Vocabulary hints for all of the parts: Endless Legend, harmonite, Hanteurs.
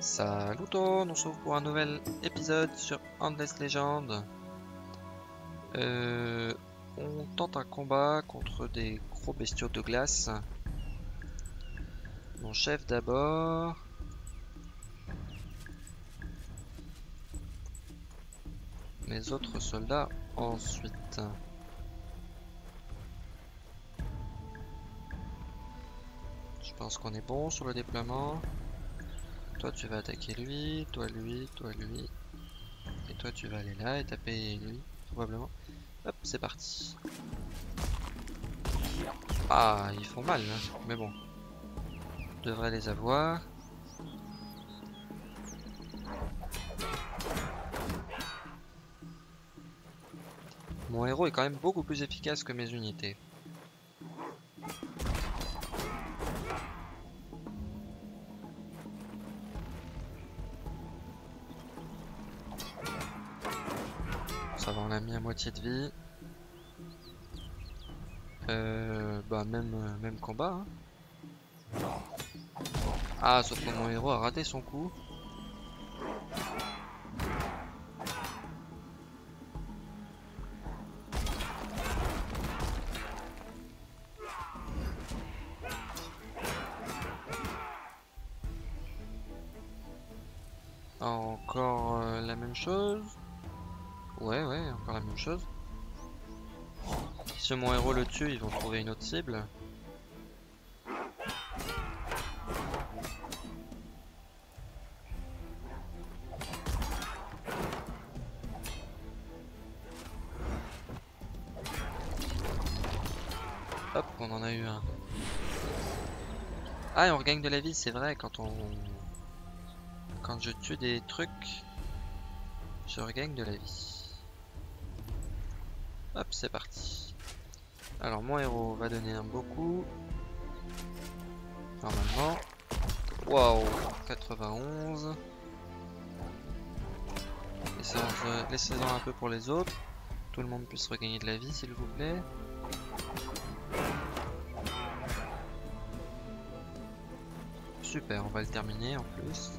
Salut tout le monde, on se retrouve pour un nouvel épisode sur Endless Legend. On tente un combat contre des gros bestiaux de glace. Mon chef d'abord. Mes autres soldats ensuite. Je pense qu'on est bon sur le déploiement. Toi tu vas attaquer lui, toi lui, toi lui. Et toi tu vas aller là et taper lui, probablement. Hop, c'est parti. Ah, ils font mal, hein. Mais bon. Je devrais les avoir. Mon héros est quand même beaucoup plus efficace que mes unités. On a mis à moitié de vie. Même combat, hein. Ah, sauf que mon héros a raté son coup. Encore la même chose. Ouais, encore la même chose. Si mon héros le tue, ils vont trouver une autre cible. Hop, on en a eu un. Ah, et on regagne de la vie, c'est vrai, quand je tue des trucs, je regagne de la vie. Hop, c'est parti. Alors mon héros va donner un beau coup. Normalement. Waouh, 91. Laissez-en un peu pour les autres. Tout le monde puisse regagner de la vie, s'il vous plaît. Super, on va le terminer en plus.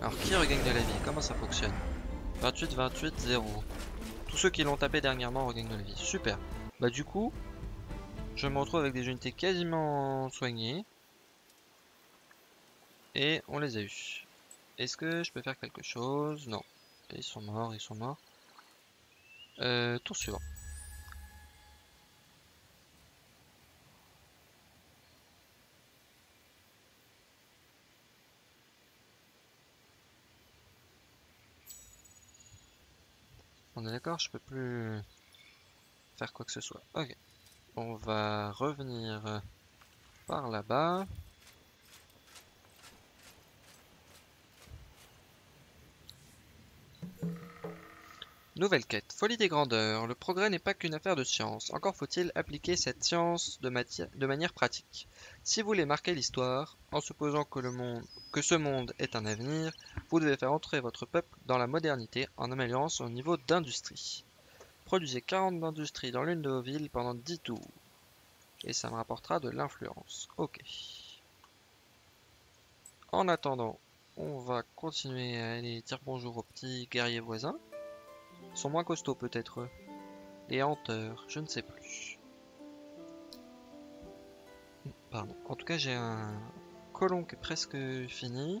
Alors qui regagne de la vie? Comment ça fonctionne? 28, 28, 0. Tous ceux qui l'ont tapé dernièrement regagnent de la vie. Super. Bah du coup, je me retrouve avec des unités quasiment soignées. Et on les a eues. Est-ce que je peux faire quelque chose? Non. Ils sont morts, ils sont morts. Tour suivant. On est d'accord, je peux plus faire quoi que ce soit. Ok, on va revenir par là-bas. Nouvelle quête, folie des grandeurs. Le progrès n'est pas qu'une affaire de science. Encore faut-il appliquer cette science de manière pratique. Si vous voulez marquer l'histoire, en supposant que ce monde est un avenir, vous devez faire entrer votre peuple dans la modernité en améliorant son niveau d'industrie. Produisez 40 industries dans l'une de vos villes pendant 10 tours. Et ça me rapportera de l'influence. Ok. En attendant, on va continuer à aller dire bonjour aux petits guerriers voisins. Ils sont moins costauds peut-être. Les hanteurs, je ne sais plus. Pardon. En tout cas, j'ai un colon qui est presque fini.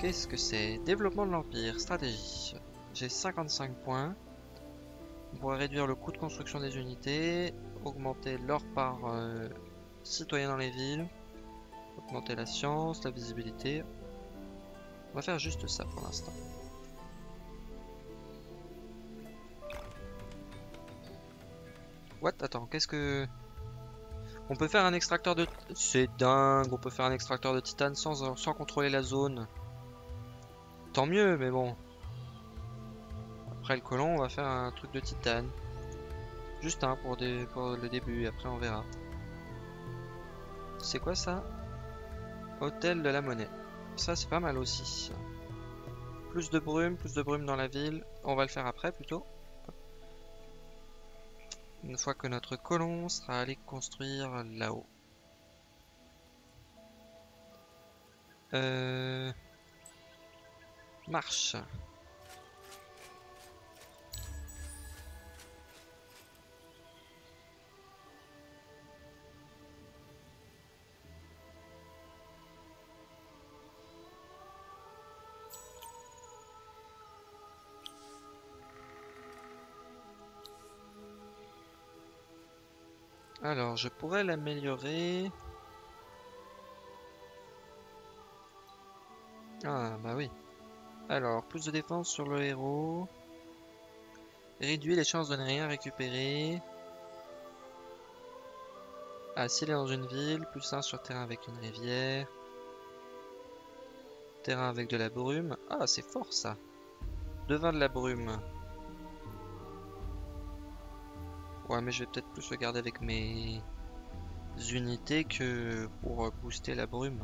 Qu'est-ce que c'est? Développement de l'Empire, stratégie. J'ai 55 points. On pourrait réduire le coût de construction des unités, augmenter l'or par citoyen dans les villes, augmenter la science, la visibilité. On va faire juste ça pour l'instant. What? Attends, qu'est-ce que... On peut faire un extracteur de... C'est dingue, on peut faire un extracteur de titane sans contrôler la zone. Tant mieux, mais bon. Après le colon, on va faire un truc de titane. Juste un pour le début, après on verra. C'est quoi ça? Hôtel de la monnaie. Ça, c'est pas mal aussi. Plus de brume dans la ville. On va le faire après, plutôt. Une fois que notre colon sera allé construire là-haut. Marche. Alors, je pourrais l'améliorer. Ah, bah oui. Alors, plus de défense sur le héros. Réduit les chances de ne rien récupérer. Ah, s'il est dans une ville, plus 1 sur terrain avec une rivière. Terrain avec de la brume. Ah, c'est fort ça. Devin de la brume. Ouais, mais je vais peut-être plus le garder avec mes unités que pour booster la brume.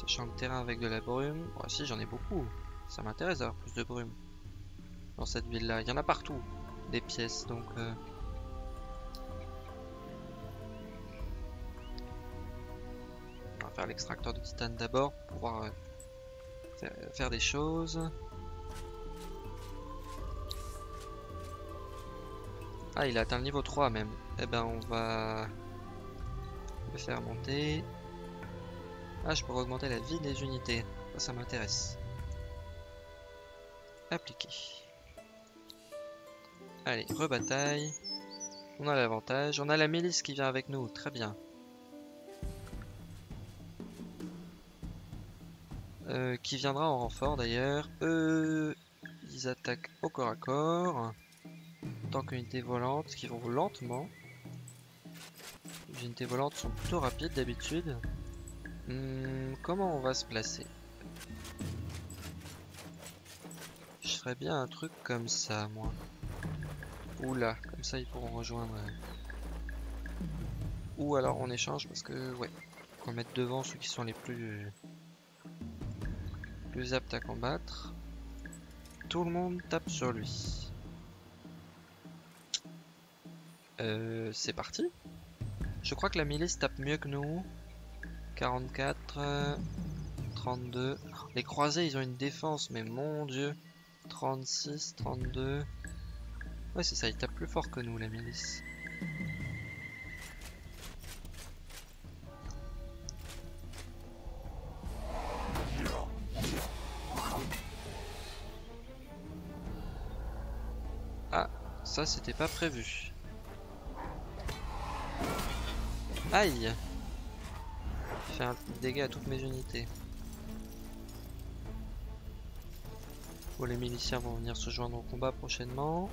Sachant que terrain avec de la brume. Ouais, si, j'en ai beaucoup. Ça m'intéresse d'avoir plus de brume dans cette ville-là. Il y en a partout, des pièces, donc... faire l'extracteur de titane d'abord pour pouvoir faire des choses. Ah, il a atteint le niveau 3 même. Eh ben on va le faire monter. Ah, je pourrais augmenter la vie des unités. Ça m'intéresse. Appliquer. Allez, rebataille. On a l'avantage. On a la milice qui vient avec nous. Très bien. Qui viendra en renfort d'ailleurs. Ils attaquent au corps à corps. Tant qu'unité volante, qui vont lentement. Les unités volantes sont plutôt rapides d'habitude. Comment on va se placer? Je ferais bien un truc comme ça, moi. Oula, comme ça ils pourront rejoindre. Ou alors on échange parce que, ouais, qu'on mette devant ceux qui sont les plus apte à combattre. Tout le monde tape sur lui. C'est parti. Je crois que la milice tape mieux que nous. 44, 32. Les croisés, ils ont une défense, mais mon dieu. 36, 32. Ouais, c'est ça, ils tapent plus fort que nous, la milice. Ça, c'était pas prévu. Aïe! Fait un petit dégât à toutes mes unités. Bon, les miliciens vont venir se joindre au combat prochainement.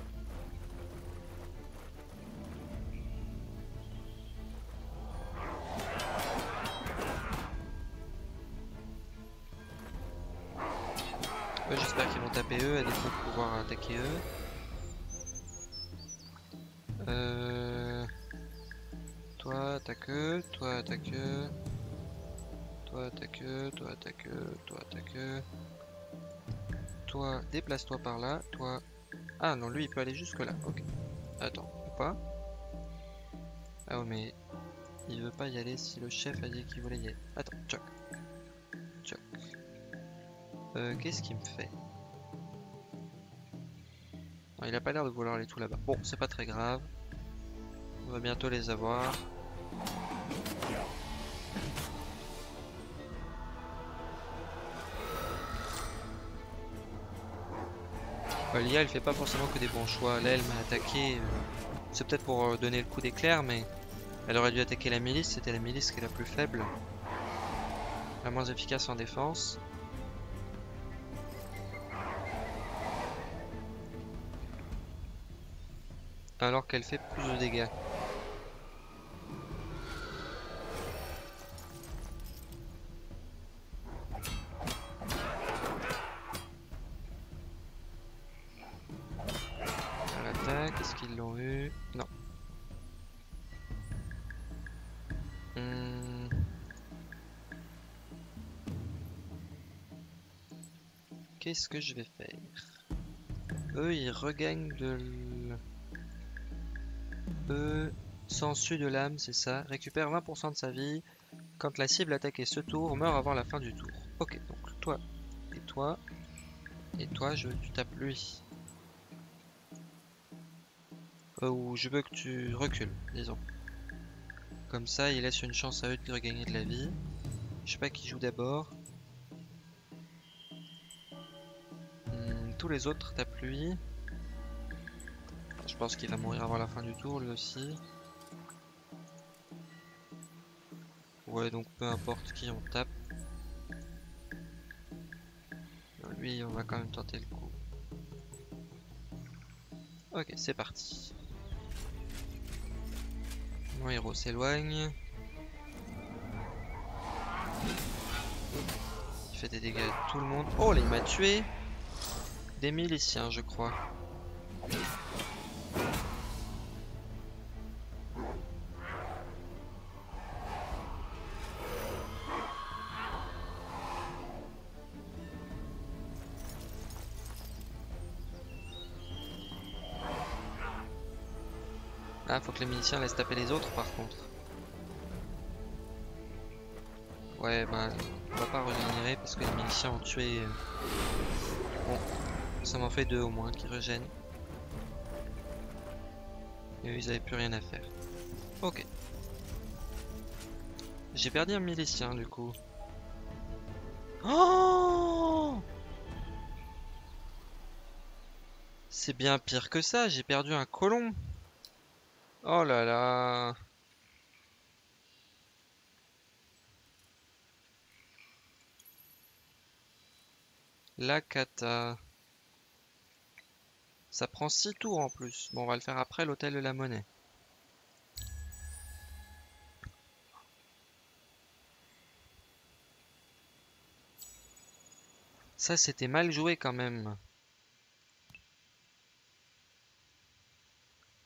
J'espère qu'ils vont taper eux, à défaut de pouvoir attaquer eux. Toi attaque, toi attaque, toi attaque, toi attaque, toi attaque. Toi déplace-toi par là, toi. Ah non, lui il peut aller jusque là. Ok. Attends, ou pas. Ah ouais, mais il veut pas y aller si le chef a dit qu'il voulait y aller. Attends, choc. Choc. Qu'est-ce qu'il me fait? Non, il a pas l'air de vouloir aller tout là-bas. Bon, c'est pas très grave. On va bientôt les avoir. L'IA, elle fait pas forcément que des bons choix. Là, elle m'a attaqué. C'est peut-être pour donner le coup d'éclair, mais elle aurait dû attaquer la milice. C'était la milice qui est la plus faible, la moins efficace en défense. Alors qu'elle fait plus de dégâts. Est-ce qu'ils l'ont eu? Non. Qu'est-ce que je vais faire? Eux, ils regagnent de... Eux, sensu de l'âme, c'est ça. Récupère 20% de sa vie. Quand la cible attaquée ce tour, meurt avant la fin du tour. Ok, donc toi, et toi, et toi, je veux que tu tapes lui. Ou je veux que tu recules, disons. Comme ça, il laisse une chance à eux de regagner de la vie. Je sais pas qui joue d'abord. Tous les autres tapent lui. Je pense qu'il va mourir avant la fin du tour, lui aussi. Ouais, donc peu importe qui on tape. Lui, on va quand même tenter le coup. Ok, c'est parti. Mon héros s'éloigne. Il fait des dégâts à tout le monde. Oh, là, il m'a tué. Des miliciens, je crois. Ah, faut que les miliciens laissent taper les autres par contre. Ouais, bah, on va pas régénérer parce que les miliciens ont tué. Bon, ça m'en fait deux au moins qui régènent. Et eux, ils avaient plus rien à faire. Ok. J'ai perdu un milicien du coup. Oh! C'est bien pire que ça, j'ai perdu un colon. Oh là là. La cata. Ça prend 6 tours en plus. Bon, on va le faire après l'hôtel de la monnaie. Ça, c'était mal joué quand même.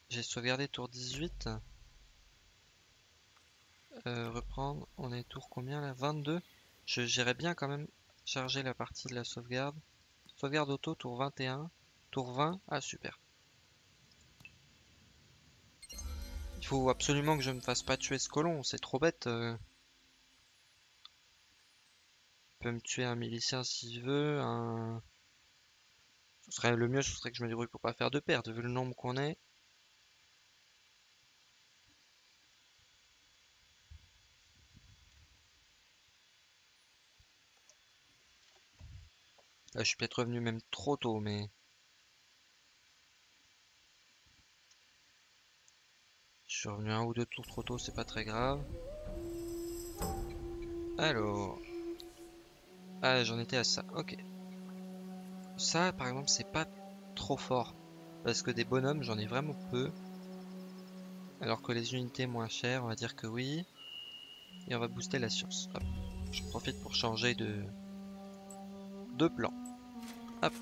J'ai sauvegardé tour 18. Reprendre. On est tour combien là? 22. J'irais bien quand même charger la partie de la sauvegarde. Sauvegarde auto, tour 21. Tour 20. Ah super. Il faut absolument que je me fasse pas tuer ce colon. C'est trop bête. Il peut me tuer un milicien s'il veut. Un... Ce serait le mieux, ce serait que je me débrouille pour pas faire de perte vu le nombre qu'on est. Je suis peut-être revenu même trop tôt, mais... Je suis revenu un ou deux tours trop tôt, c'est pas très grave. Alors... Ah, j'en étais à ça, ok. Ça, par exemple, c'est pas trop fort. Parce que des bonhommes, j'en ai vraiment peu. Alors que les unités moins chères, on va dire que oui. Et on va booster la science. Hop. Je profite pour changer de plan. Hop.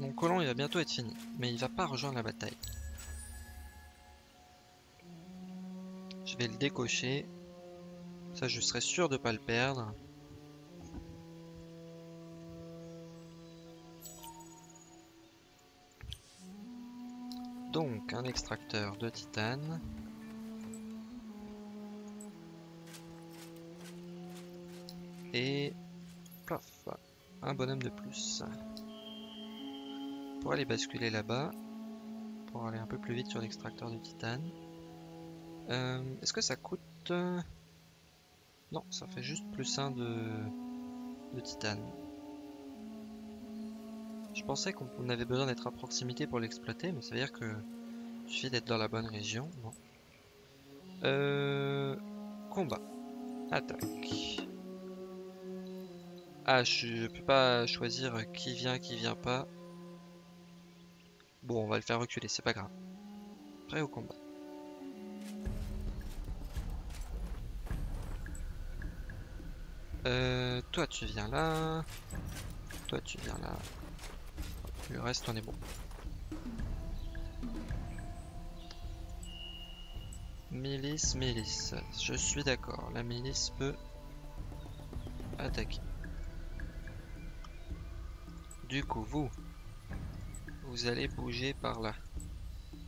Mon colon il va bientôt être fini, mais il va pas rejoindre la bataille. Je vais le décocher. Ça je serai sûr de pas le perdre. Donc un extracteur de titane. Et paf, un bonhomme de plus. Pour aller basculer là-bas, pour aller un peu plus vite sur l'extracteur de titane. Est-ce que ça coûte... Non, ça fait juste plus 1 de titane. Je pensais qu'on avait besoin d'être à proximité pour l'exploiter, mais ça veut dire que il suffit d'être dans la bonne région. Bon. Combat. Attaque. Ah, je peux pas choisir qui vient pas. Bon, on va le faire reculer, c'est pas grave. Prêt au combat. Toi tu viens là. Toi tu viens là. Le reste on est bon. Milice, milice. Je suis d'accord. La milice peut attaquer. Du coup, vous allez bouger par là.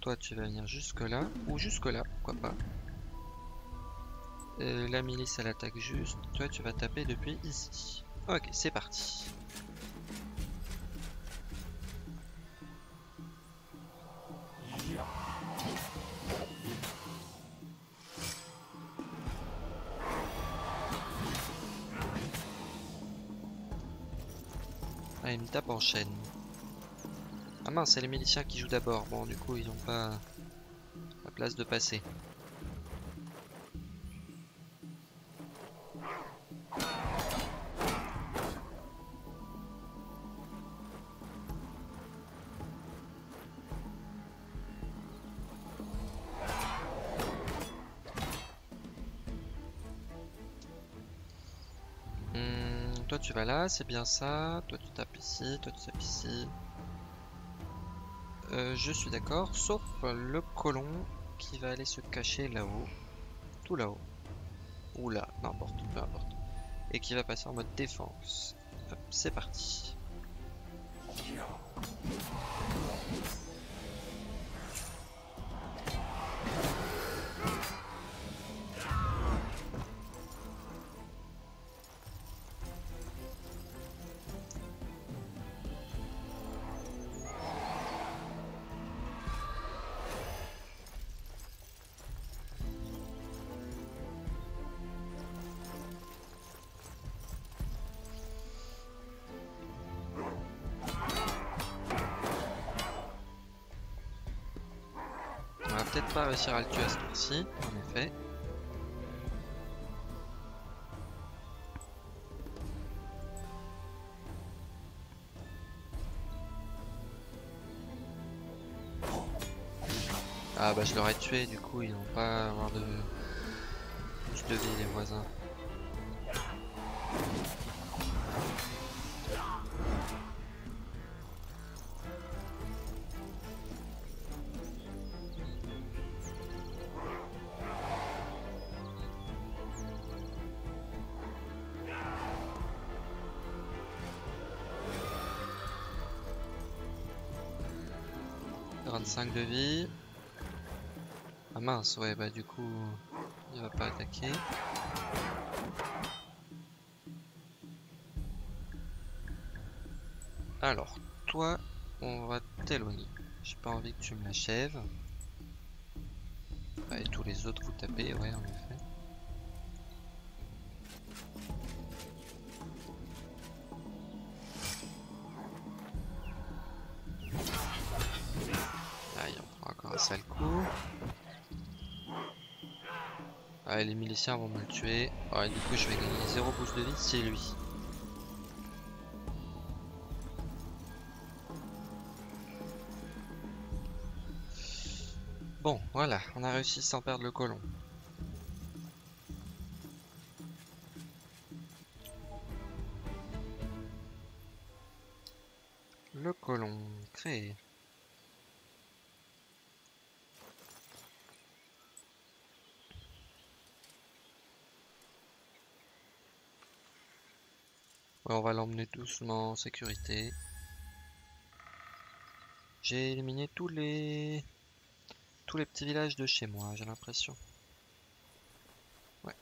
Toi, tu vas venir jusque là ou jusque là, pourquoi pas. La milice, elle attaque juste. Toi, tu vas taper depuis ici. Ok, c'est parti. Ah, il me tape en chaîne. Ah mince, c'est les miliciens qui jouent d'abord. Bon, du coup, ils n'ont pas la place de passer. Toi tu vas là, c'est bien ça. Toi tu tapes ici, toi tu tapes ici. Je suis d'accord, sauf le colon qui va aller se cacher là-haut. Tout là-haut. Ou là, n'importe, peu importe. Et qui va passer en mode défense. Hop, c'est parti. Peut-être pas réussir à le tuer à ce tour-ci, en effet. Ah bah je l'aurais tué, du coup ils n'ont pas à avoir de vie les voisins. De vie. Ah mince, ouais, bah du coup il va pas attaquer. Alors toi on va t'éloigner, j'ai pas envie que tu me l'achèves. Et tous les autres vous tapez, ouais en effet. Sale coup. Ah, les miliciens vont me le tuer. Ah, du coup je vais gagner 0 boost de vie, c'est lui. Bon voilà, on a réussi sans perdre le colon. Le colon créé. On va l'emmener doucement en sécurité. J'ai éliminé tous les petits villages de chez moi, j'ai l'impression. Ouais.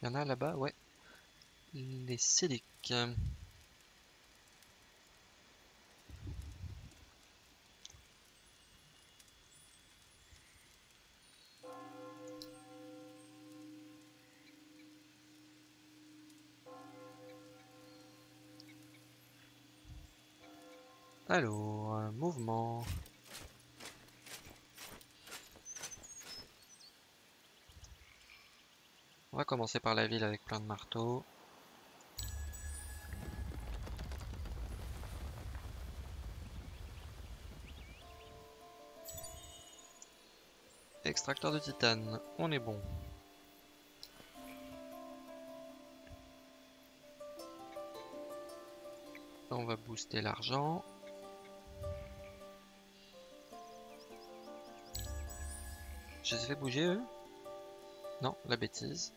Il y en a là-bas, ouais. Les Céliques. Alors, mouvement. On va commencer par la ville avec plein de marteaux. Extracteur de titane, on est bon. Maintenant on va booster l'argent. Je les ai fait bouger eux? Non, la bêtise.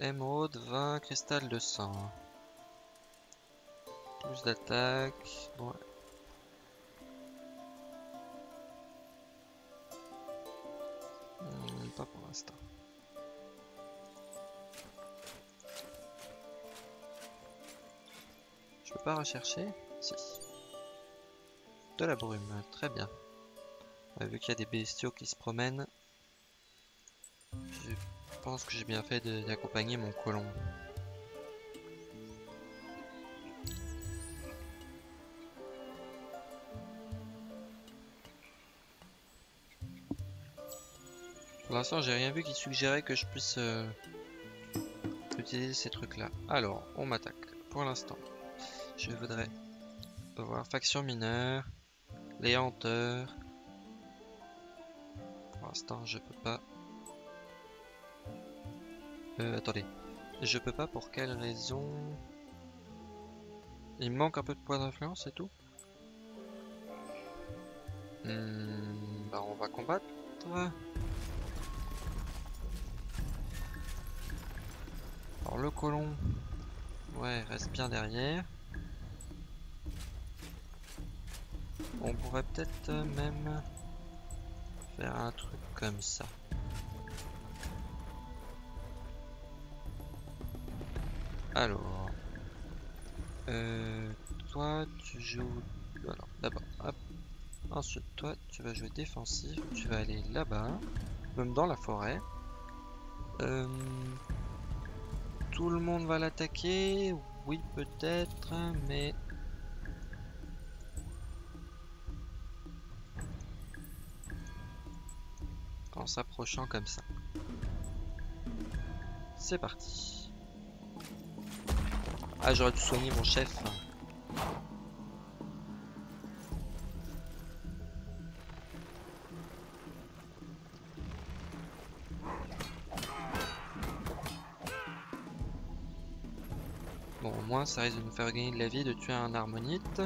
Émeraude, 20, cristal de sang. Plus d'attaque. Bon. Pas pour l'instant. Je peux pas rechercher? Si. De la brume, très bien. Vu qu'il y a des bestiaux qui se promènent, je pense que j'ai bien fait d'accompagner mon colon. Pour l'instant, j'ai rien vu qui suggérait que je puisse utiliser ces trucs-là. Alors, on m'attaque. Pour l'instant, je voudrais voir faction mineure, les hanteurs. Pour l'instant, je peux pas. Attendez, je peux pas pour quelle raison? Il me manque un peu de points d'influence, c'est tout. Bah on va combattre. Alors le colon, ouais, reste bien derrière. On pourrait peut-être même faire un truc comme ça. Alors, toi tu joues. Voilà, d'abord, hop. Ensuite, toi tu vas jouer défensif. Tu vas aller là-bas, même dans la forêt. Tout le monde va l'attaquer, oui, peut-être, mais. En s'approchant comme ça. C'est parti. Ah, j'aurais dû soigner mon chef. Bon, au moins ça risque de nous faire gagner de la vie de tuer un harmonite.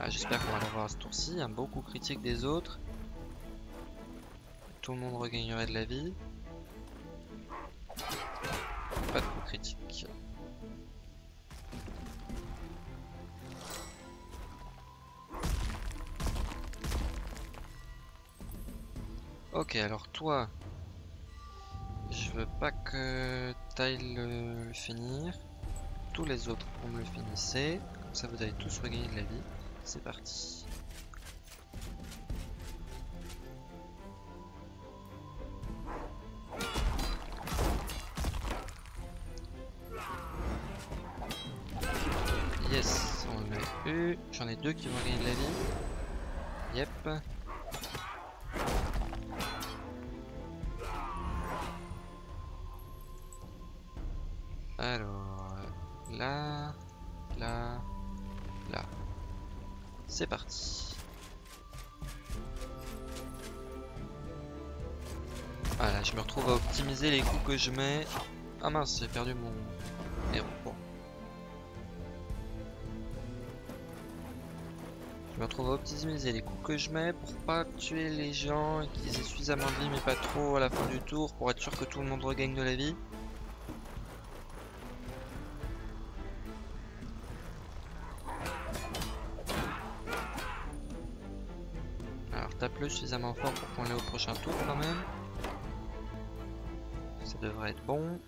Ah, j'espère qu'on va l'avoir à ce tour-ci. Un beau coup critique des autres. Tout le monde regagnerait de la vie. Pas de coup critique. Ok, alors toi, je veux pas que t'ailles le finir. Tous les autres, on me le finissait. Comme ça, vous allez tous regagner de la vie. C'est parti. Yes, on l'a eu. J'en ai deux qui vont gagner de la vie. Yep. Alors, là, là, là. C'est parti. Voilà, je me retrouve à optimiser les coups que je mets. Ah mince, j'ai perdu mon héros. Bon. Je me retrouve à optimiser les coups que je mets pour pas tuer les gens et qu'ils aient suffisamment de vie mais pas trop à la fin du tour pour être sûr que tout le monde regagne de la vie. Tape-le suffisamment fort pour qu'on l'ait au prochain tour quand même. Ça devrait être bon.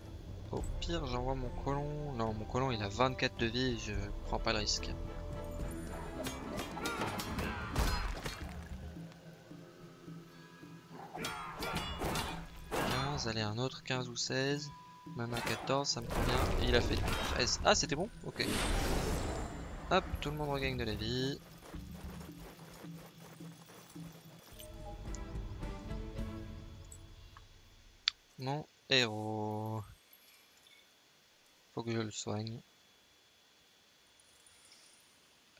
Au pire j'envoie mon colon. Non, mon colon il a 24 de vie et je prends pas le risque. Allez, un autre 15 ou 16. Même un 14 ça me convient. Et il a fait 13. Ah c'était bon. Ok. Hop, tout le monde regagne de la vie. Mon héros. Faut que je le soigne.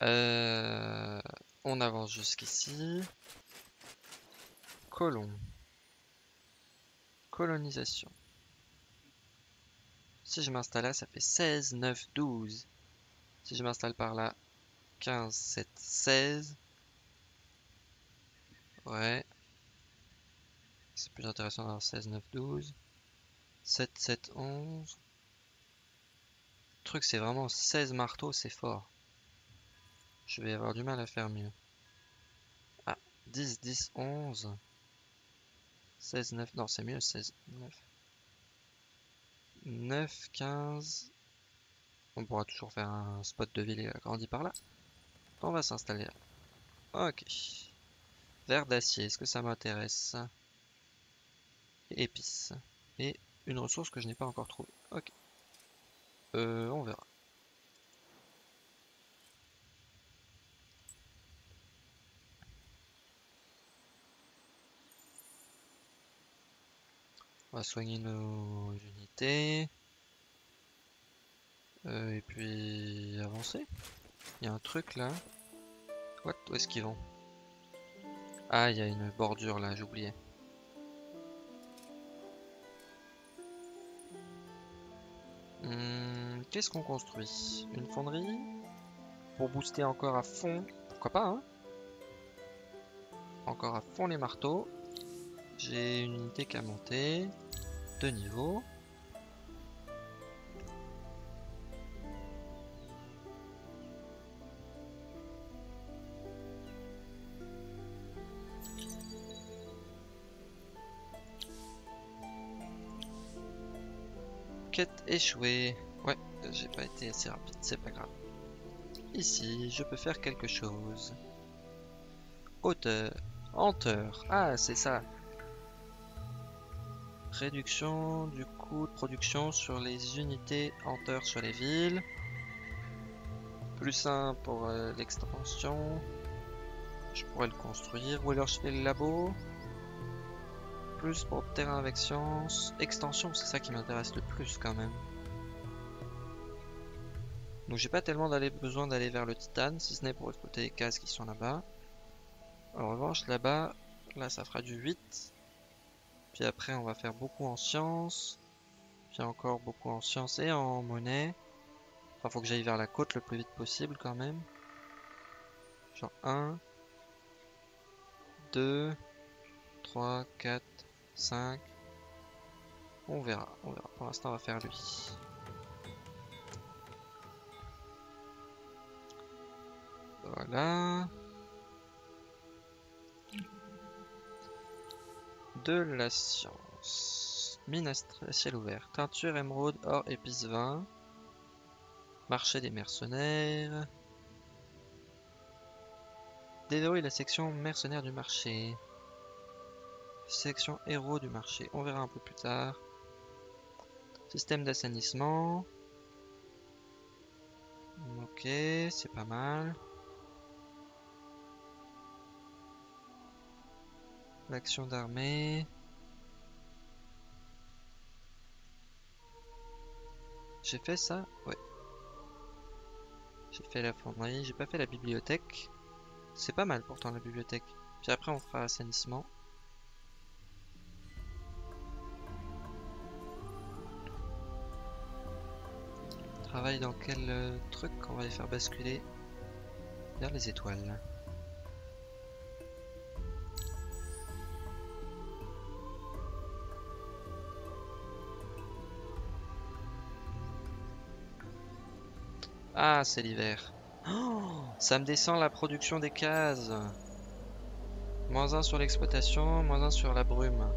On avance jusqu'ici. Colon. Colonisation. Si je m'installe là, ça fait 16, 9, 12. Si je m'installe par là, 15, 7, 16. Ouais. C'est plus intéressant d'avoir 16, 9, 12. 7, 7, 11. Le truc, c'est vraiment 16 marteaux, c'est fort. Je vais avoir du mal à faire mieux. Ah, 10, 10, 11. 16, 9, non, c'est mieux, 16, 9. 9, 15. On pourra toujours faire un spot de ville agrandi par là. On va s'installer là. Ok. Verre d'acier, est-ce que ça m'intéresse? Épices. Et une ressource que je n'ai pas encore trouvée. Ok. On verra. On va soigner nos unités. Et puis avancer. Il y a un truc là. What? Où est-ce qu'ils vont? Ah, il y a une bordure là, j'oubliais. Qu'est-ce qu'on construit? Une fonderie? Pour booster encore à fond. Pourquoi pas, hein? Encore à fond les marteaux. J'ai une unité qu'à monter. 2 niveaux. Quête échouée. Ouais, j'ai pas été assez rapide, c'est pas grave. Ici, je peux faire quelque chose. Hauteur. Hauteur. Ah, c'est ça. Réduction du coût de production sur les unités hanteurs sur les villes. Plus 1 pour l'extension. Je pourrais le construire. Ou alors je fais le labo. Plus pour terrain avec science. Extension, c'est ça qui m'intéresse le plus quand même. Donc j'ai pas tellement besoin d'aller vers le titane, si ce n'est pour exploiter les cases qui sont là-bas. En revanche, là-bas, là ça fera du 8. Puis après on va faire beaucoup en sciences, puis encore beaucoup en sciences et en monnaie. Enfin faut que j'aille vers la côte le plus vite possible quand même. Genre 1, 2, 3, 4, 5. On verra, on verra. Pour l'instant on va faire lui. Voilà. De la science. Mine à ciel ouvert. Teinture, émeraude, or, épice, vin. Marché des mercenaires. Déverrouille la section mercenaires du marché. Section héros du marché. On verra un peu plus tard. Système d'assainissement. Ok, c'est pas mal. L'action d'armée. J'ai fait ça? Ouais. J'ai fait la fonderie. J'ai pas fait la bibliothèque. C'est pas mal pourtant la bibliothèque. Puis après on fera assainissement. Travail dans quel truc? On va les faire basculer vers les étoiles. Ah, c'est l'hiver. Oh, ça me descend la production des cases. Moins 1 sur l'exploitation, moins 1 sur la brume.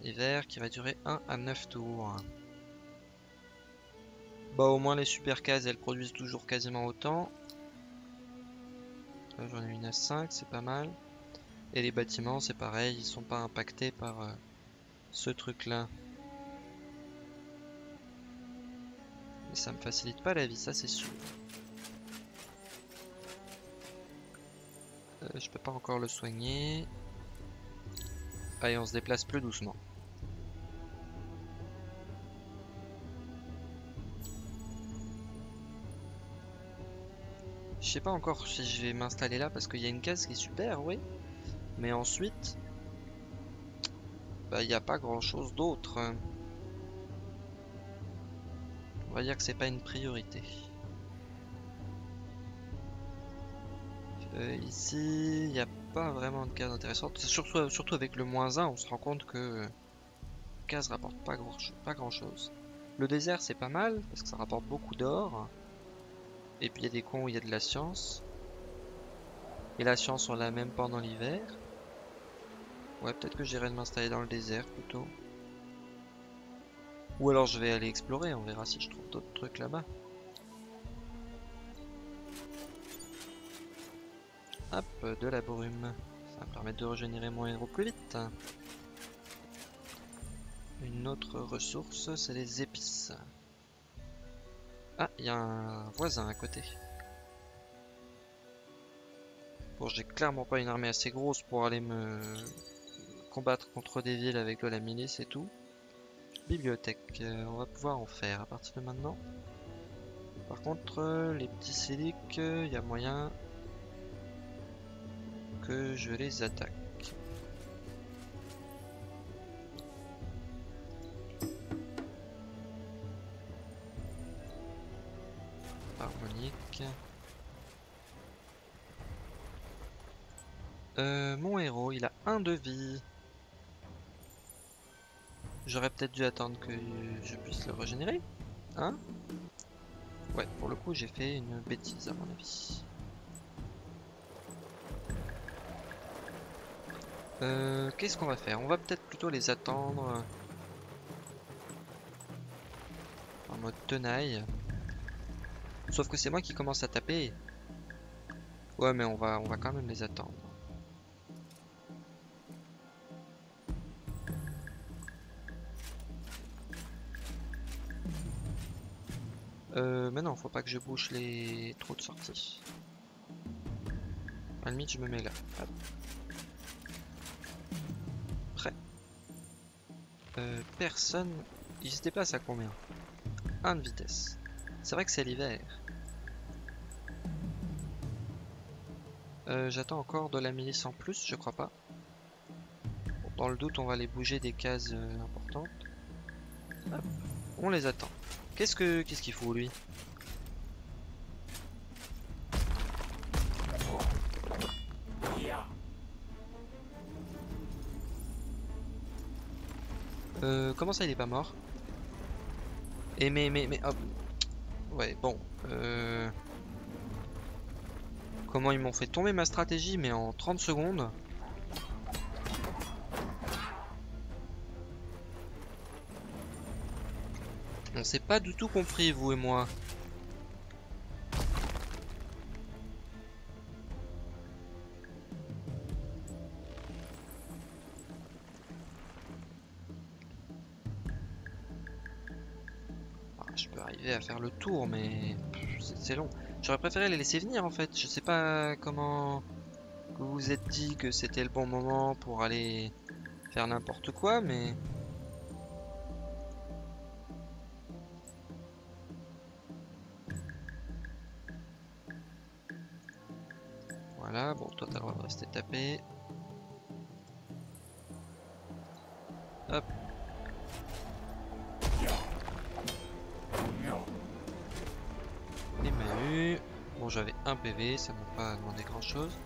L'hiver qui va durer 1 à 9 tours. Bah au moins les super cases, elles produisent toujours quasiment autant. Là j'en ai une à 5, c'est pas mal. Et les bâtiments, c'est pareil, ils sont pas impactés par ce truc-là. Ça me facilite pas la vie, ça c'est sûr. Je peux pas encore le soigner. Allez, on se déplace plus doucement. Je sais pas encore si je vais m'installer là parce qu'il y a une case qui est super, oui. Mais ensuite, bah, il n'y a pas grand chose d'autre. On va dire que c'est pas une priorité. Ici, il n'y a pas vraiment de case intéressante. Surtout avec le -1, on se rend compte que case rapporte pas grand chose. Le désert, c'est pas mal parce que ça rapporte beaucoup d'or. Et puis il y a des cons où il y a de la science. Et la science, on l'a même pendant l'hiver. Ouais, peut-être que j'irai m'installer dans le désert plutôt. Ou alors je vais aller explorer, on verra si je trouve d'autres trucs là-bas. Hop, de la brume. Ça va me permettre de régénérer mon héros plus vite. Une autre ressource, c'est les épices. Ah, il y a un voisin à côté. Bon, j'ai clairement pas une armée assez grosse pour aller me combattre contre des villes avec de la mêlée, c'est tout. Bibliothèque, on va pouvoir en faire à partir de maintenant. Par contre, les petits siliques, il y a moyen que je les attaque. Harmonique. Mon héros, il a 1 de vie. J'aurais peut-être dû attendre que je puisse le régénérer. Hein? Ouais, pour le coup, j'ai fait une bêtise à mon avis. Qu'est-ce qu'on va faire? On va peut-être plutôt les attendre en mode tenaille. Sauf que c'est moi qui commence à taper. Ouais, mais on va quand même les attendre. Mais non, faut pas que je bouche les trous de sortie. À la limite, je me mets là. Hop. Prêt. Personne. Il se déplace à combien? 1 de vitesse. C'est vrai que c'est l'hiver. J'attends encore de la milice en plus, je crois pas. Dans le doute, on va les bouger des cases importantes. Hop. On les attend. Qu'est-ce qu'il faut lui? Comment ça il est pas mort? Et mais hop. Ouais bon comment ils m'ont fait tomber ma stratégie mais en 30 secondes. On s'est pas du tout compris, vous et moi. Ah, je peux arriver à faire le tour, mais c'est long. J'aurais préféré les laisser venir en fait. Je sais pas comment vous vous êtes dit que c'était le bon moment pour aller faire n'importe quoi, mais... Voilà, bon, toi t'as le droit de rester tapé. Hop. Il m'a eu. Bon, j'avais 1 PV, ça m'a pas demandé grand chose.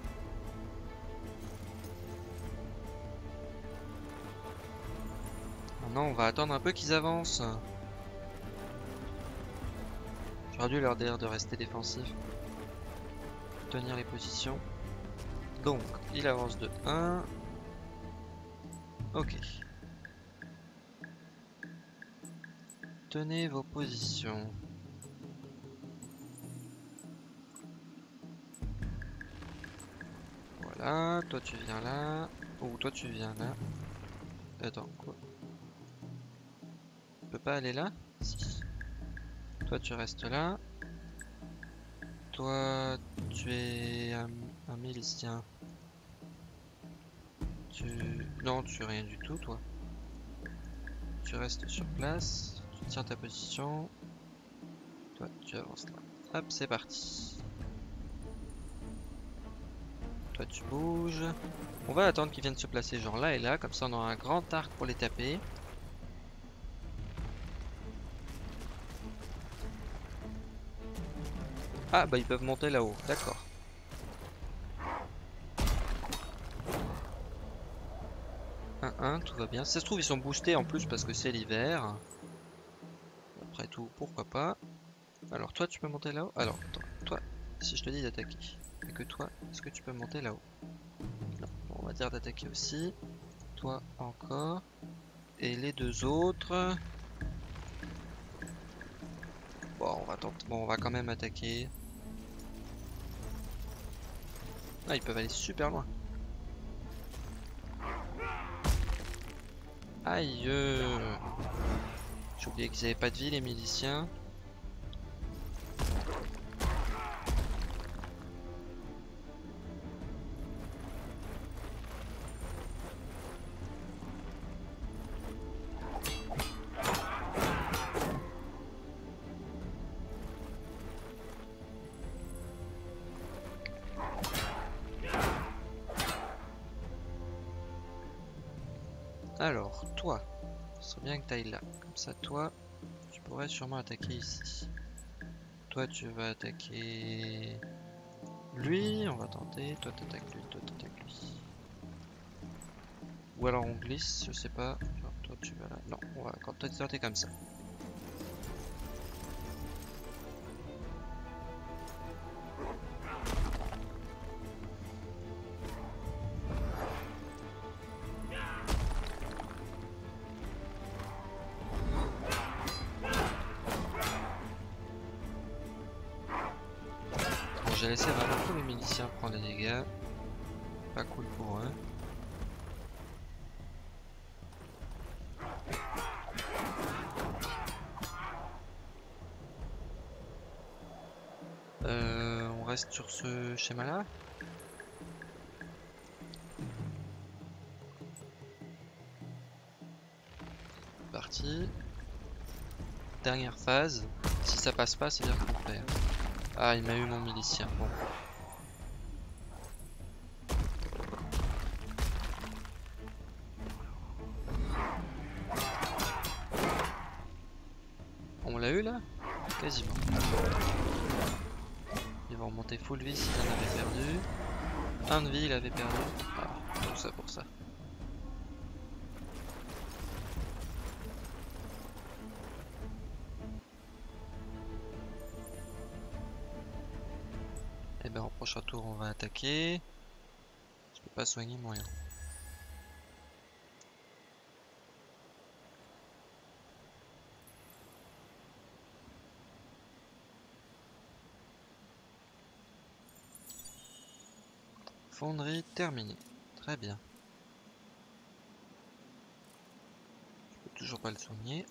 Maintenant, on va attendre un peu qu'ils avancent. J'aurais dû leur dire de rester défensif. Tenir les positions. Donc, il avance de 1. Ok. Tenez vos positions. Voilà, toi tu viens là. Ou toi tu viens là. Attends, quoi? Tu peux pas aller là? Si. Toi tu restes là. Toi, tu es un milicien. Non, tu es rien du tout, toi. Tu restes sur place, tu tiens ta position. Toi, tu avances là. Hop, c'est parti. Toi tu bouges. On va attendre qu'ils viennent se placer genre là et là. Comme ça on aura un grand arc pour les taper. Ah bah ils peuvent monter là-haut, d'accord. Tout va bien. Si ça se trouve ils sont boostés en plus parce que c'est l'hiver. Après tout, pourquoi pas. Alors toi tu peux monter là-haut. Alors attends, toi, si je te dis d'attaquer. Et que toi, est-ce que tu peux monter là-haut? Non, bon, on va dire d'attaquer aussi. Toi encore. Et les deux autres. Bon on va tenter. Bon on va quand même attaquer. Ah ils peuvent aller super loin. Aïe, j'ai oublié qu'ils avaient pas de vie les miliciens. Alors, toi, ce serait bien que tu ailles là. Comme ça, toi, tu pourrais sûrement attaquer ici. Toi, tu vas attaquer lui. On va tenter. Toi, t'attaques lui. Toi, t'attaques lui. Ou alors on glisse, je sais pas. Genre, toi, tu vas là. Non, on va quand toi, t'es comme ça. J'ai laissé vraiment tous les miliciens prendre des dégâts. Pas cool pour eux. On reste sur ce schéma là. Parti. Dernière phase. Si ça passe pas, c'est bien qu'on perd. Ah, il m'a eu mon milicien, bon. On l'a eu là? Quasiment. Ils vont remonter full vie s'il en avait perdu. Un de vie, il avait perdu. Ah, tout ça pour ça. Et ben en prochain tour on va attaquer. Je peux pas soigner mon héros. Fonderie terminée. Très bien. Je peux toujours pas le soigner.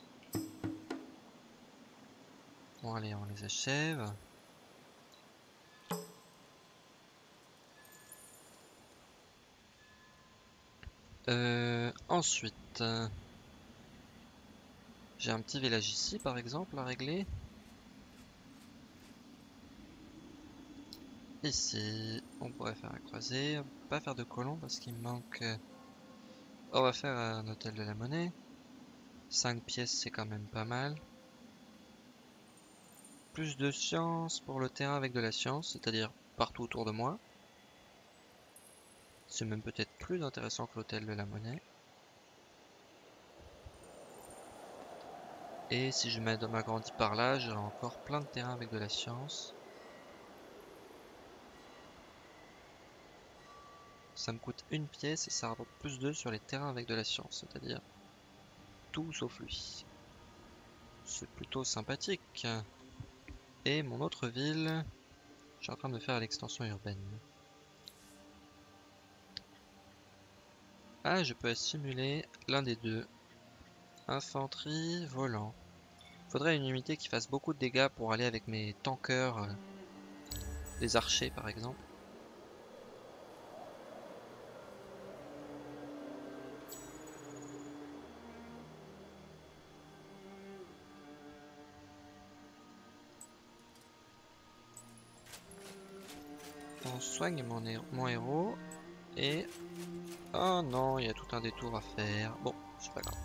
Bon allez on les achève. Ensuite, j'ai un petit village ici par exemple à régler. Ici, on pourrait faire un croisé, on peut pas faire de colons parce qu'il manque. On va faire un hôtel de la monnaie. 5 pièces, c'est quand même pas mal. Plus de science pour le terrain avec de la science, c'est-à-dire partout autour de moi. C'est même peut-être plus intéressant que l'hôtel de la monnaie. Et si je m'agrandis par là, j'aurai encore plein de terrain avec de la science. Ça me coûte une pièce et ça rapporte plus 2 sur les terrains avec de la science, c'est-à-dire tout sauf lui. C'est plutôt sympathique. Et mon autre ville, je suis en train de faire l'extension urbaine. Ah, je peux assimiler l'un des deux. Infanterie, volant. Faudrait une unité qui fasse beaucoup de dégâts pour aller avec mes tankers. Les archers, par exemple. On on soigne mon héros. Et... oh non, il y a tout un détour à faire. Bon, c'est pas grave.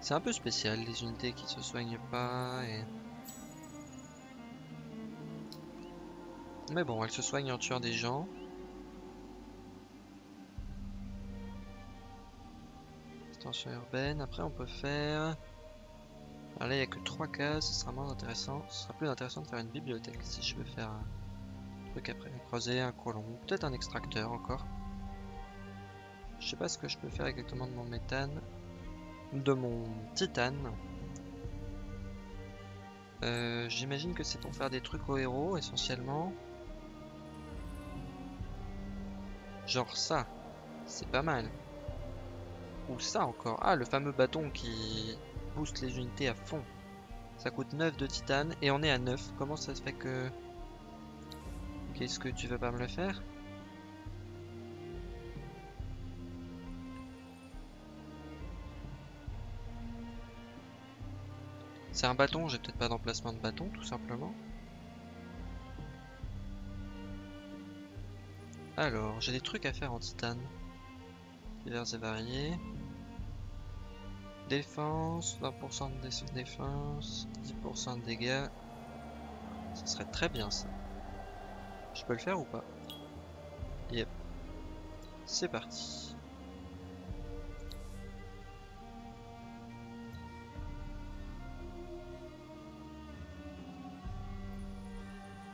C'est un peu spécial, les unités qui se soignent pas et... mais bon, elles se soignent en tuant des gens. Extension urbaine, après on peut faire... alors là il n'y a que 3 cases, ce sera moins intéressant. Ce sera plus intéressant de faire une bibliothèque si je veux faire un truc après. Un creuset, un colon, peut-être un extracteur encore. Je sais pas ce que je peux faire exactement de mon méthane. De mon titane. J'imagine que c'est pour faire des trucs aux héros essentiellement. Genre ça, c'est pas mal. Ou ça encore. Ah, le fameux bâton qui booste les unités à fond. Ça coûte 9 de titane et on est à 9. Comment ça se fait que... qu'est-ce que tu veux pas me le faire ? C'est un bâton, j'ai peut-être pas d'emplacement de bâton tout simplement. Alors, j'ai des trucs à faire en titane. Divers et variés. Défense, 20% de défense, 10% de dégâts. Ce serait très bien ça. Je peux le faire ou pas? Yep. C'est parti.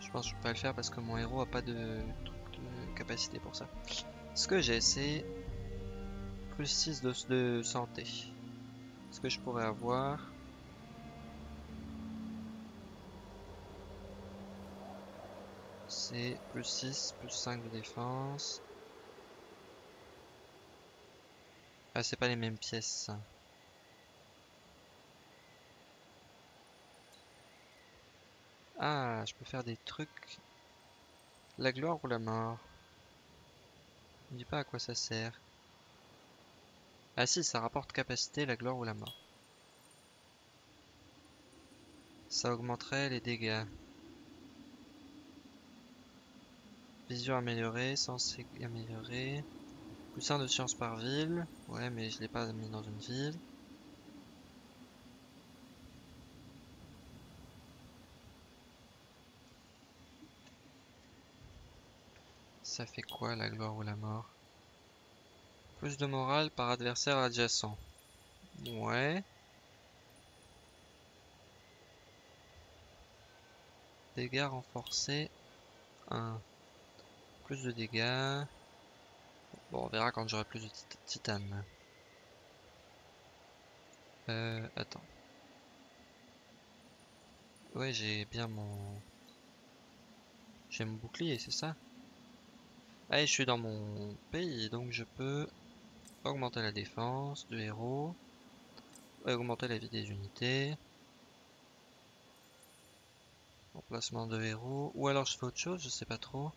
Je pense que je peux pas le faire parce que mon héros a pas de capacité pour ça. Ce que j'ai, c'est plus 6 de santé. Ce que je pourrais avoir. C'est plus 6, plus 5 de défense. Ah, c'est pas les mêmes pièces. Ah, je peux faire des trucs. La gloire ou la mort? Je ne dis pas à quoi ça sert. Ah si, ça rapporte capacité, la gloire ou la mort. Ça augmenterait les dégâts. Vision améliorée, sens amélioré. Plus 1 de science par ville. Ouais, mais je ne l'ai pas mis dans une ville. Ça fait quoi la gloire ou la mort? Plus de morale par adversaire adjacent. Ouais. Dégâts renforcés. 1. Plus de dégâts. Bon, on verra quand j'aurai plus de titane. Attends. Ouais, j'ai bien mon... j'ai mon bouclier, c'est ça? Allez, je suis dans mon pays, donc je peux augmenter la défense du héros, augmenter la vie des unités, emplacement de héros, ou alors je fais autre chose, je sais pas trop.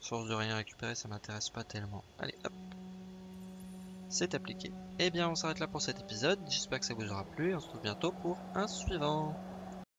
Source de rien récupérer, ça m'intéresse pas tellement. Allez, hop, c'est appliqué. Eh bien, on s'arrête là pour cet épisode, j'espère que ça vous aura plu, on se retrouve bientôt pour un suivant.